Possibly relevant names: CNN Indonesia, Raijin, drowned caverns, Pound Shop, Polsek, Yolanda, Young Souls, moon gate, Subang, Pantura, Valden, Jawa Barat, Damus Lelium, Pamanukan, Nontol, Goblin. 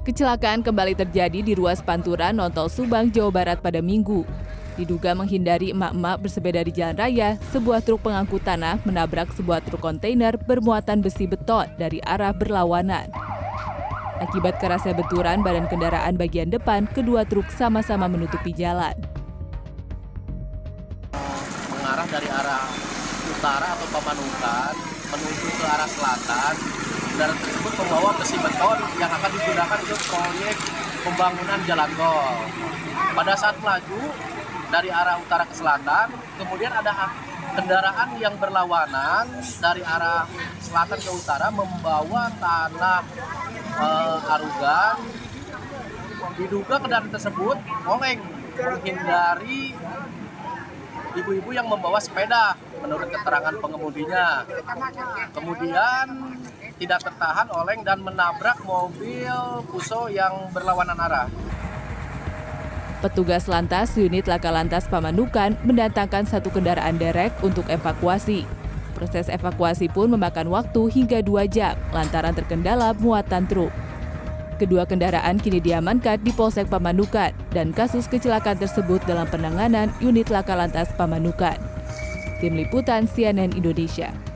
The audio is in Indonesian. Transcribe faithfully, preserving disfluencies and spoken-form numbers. Kecelakaan kembali terjadi di ruas Pantura, Nontol, Subang, Jawa Barat pada Minggu. Diduga menghindari emak-emak bersepeda di jalan raya, sebuah truk pengangkut tanah menabrak sebuah truk kontainer bermuatan besi beton dari arah berlawanan. Akibat kerasnya benturan, badan kendaraan bagian depan kedua truk sama-sama menutupi jalan. Mengarah dari arah utara atau Pamanukan menuju ke arah selatan, kendaraan tersebut membawa besi beton yang akan digunakan untuk proyek pembangunan jalan tol. Pada saat melaju dari arah utara ke selatan, kemudian ada kendaraan yang berlawanan dari arah selatan ke utara membawa tanah e, arugan. Diduga kendaraan tersebut oleng menghindari ibu-ibu yang membawa sepeda menurut keterangan pengemudinya. Kemudian tidak tertahan oleng dan menabrak mobil Puso yang berlawanan arah. Petugas lantas unit laka lantas Pamanukan mendatangkan satu kendaraan derek untuk evakuasi. Proses evakuasi pun memakan waktu hingga dua jam lantaran terkendala muatan truk. Kedua kendaraan kini diamankan di Polsek Pamanukan dan kasus kecelakaan tersebut dalam penanganan unit laka lantas Pamanukan. Tim Liputan C N N Indonesia.